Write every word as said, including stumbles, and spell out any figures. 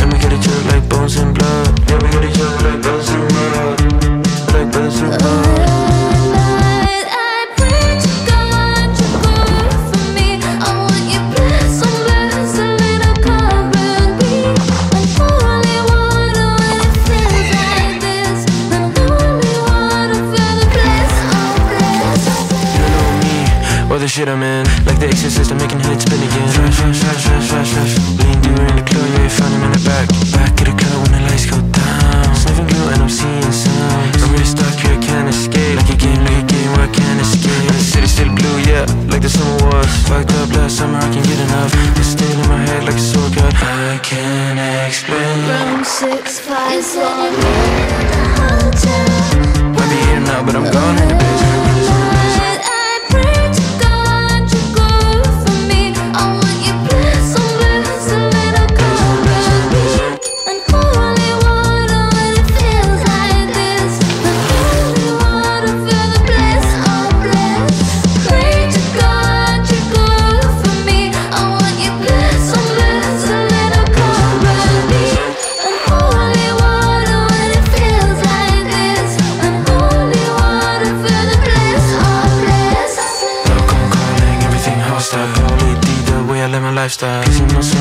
And we got each other like bones and blood. Yeah, we got each other like bones and blood. Like bones and blood. Oh Lord, I pray to God you're good for me. I want you bless and bless a little covering me. Like holy water when it feels like this. Then holy water for the bliss, oh bliss, oh bliss. You know me, all the shit I'm in. Like the exorcist, I'm making heads spin again. Flash, flash, flash, flash, flash, flash. Fucked up last summer, I can't get enough. It's still in my head like a sore cut. I can't explain. Room six five seven. It's in the hotel. Might be here now, but I'm gone in the basement. Lord, I pray to God you're good for me. I want you bless and bless a little covering. And holy water when it feels like this. And holy water for the bliss, oh bliss. Pray to God. Lifestyle.